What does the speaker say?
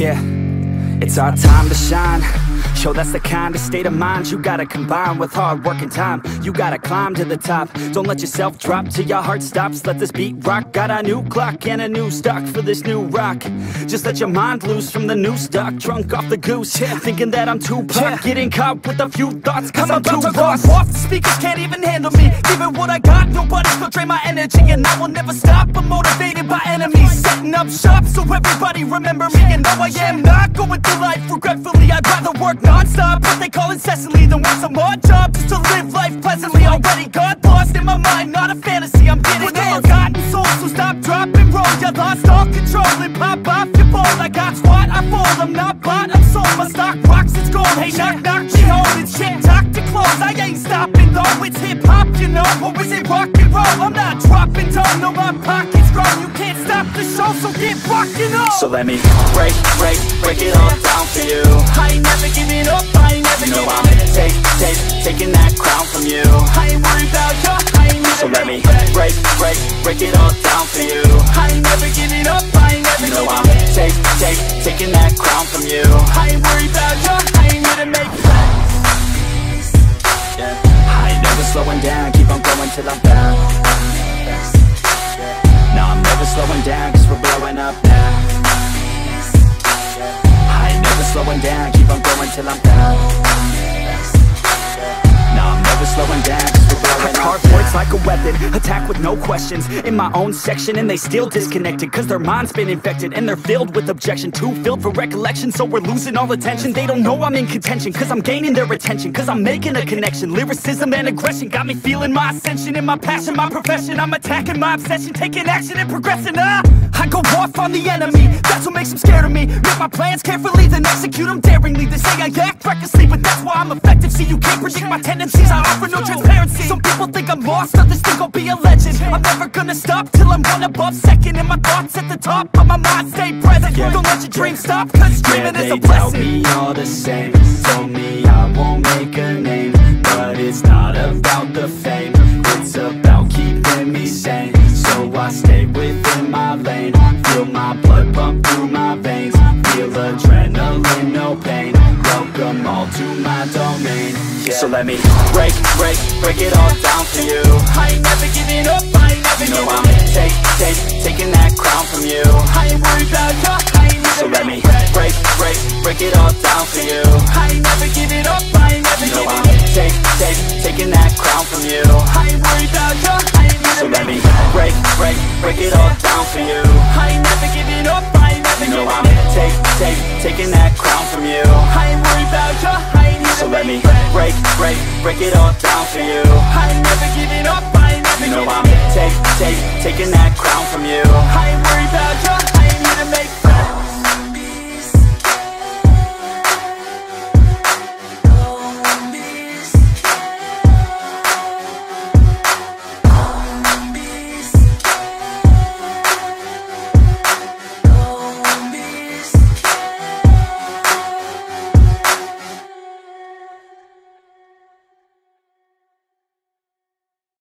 Yeah, it's our time to shine. Show that's the kind of state of mind you gotta combine with hard work and time. You gotta climb to the top. Don't let yourself drop till your heart stops. Let this beat rock. Got a new clock and a new stock for this new rock. Just let your mind loose from the new stock. Drunk off the goose, yeah. Thinking that I'm Tupac, yeah. Getting caught with a few thoughts, cause I'm about too lost. Off the speakers can't even handle me. Giving what I got, nobody's gonna drain my energy. And I will never stop, I'm motivated by enemies. Setting up shop so everybody remember me. And though I am not going through life regretfully, I'd rather work non-stop, what they call incessantly, then want some odd job just to live life pleasantly. Already got lost in my mind, not a fantasy, I'm getting with all forgotten souls, so stop, drop, and roll. You lost all control and pop off your ball. I got squat, I fold, I'm not bought, I'm sold. My stock rocks, it's gold. Hey, knock, knock, she holding shit, talk to close. I ain't stopping though, it's hip-hop, you know. Or is it rock and roll? I'm not dropping down, no, my pocket's grown. You can't stop the show, so get rockin' on. So let me break it all down for you. I ain't never giving up, I ain't never giving up. You know I'm taking that crown from you. I ain't worried about you, I ain't never. So let me break it all down for you. I ain't never giving up, I ain't never giving up. You know I'm taking that crown from you. I ain't worried about you, I ain't here to make plans. Yeah. I ain't never slowing down, keep on going till I'm back. Now I'm never slowing down, cause we're blowing up now. Slowing down, keep on going till I'm down. Nah, I'm never slowing down, just we're blowing up. Hard words like a weapon, attack with no questions. In my own section and they still disconnected, cause their mind's been infected and they're filled with objection. Too filled for recollection, so we're losing all attention. They don't know I'm in contention, cause I'm gaining their attention. Cause I'm making a connection, lyricism and aggression got me feeling my ascension in my passion, my profession. I'm attacking my obsession, taking action and progressing. I go off on the enemy, that's what makes them scared of me. Make my plans carefully, then execute them daringly. They say I act recklessly, but that's why I'm effective. See, you can't predict my tendencies, I offer no transparency. Some people think I'm lost, others think I'll be a legend. I'm never gonna stop till I'm one above second. And my thoughts at the top, but my mind stay present. Don't let your dreams stop, cause dreaming is a blessing. They tell me all the same, told me I won't make a name. But it's not about the fame, it's about keeping me sane. So I stay within my lane, feel my blood pump through my veins, feel adrenaline, no pain, welcome all to my domain, yeah. So let me break it all down for you. I ain't never giving up, I ain't never giving up. You know I'm taking that crown from you. I ain't worried about you, I ain't never. So let me break it all down for you. I ain't never giving up, I ain't never giving up. You know I'm taking that crown from you. I ain't worried about you, I ain't never. So let me break it all down for you. I ain't never giving up, I ain't never giving up. You know I'm taking that crown from you. I ain't worried about you, I ain't never. So let me break it all down for you. I ain't never giving up, I ain't never giving up. You know I'm taking that crown from you.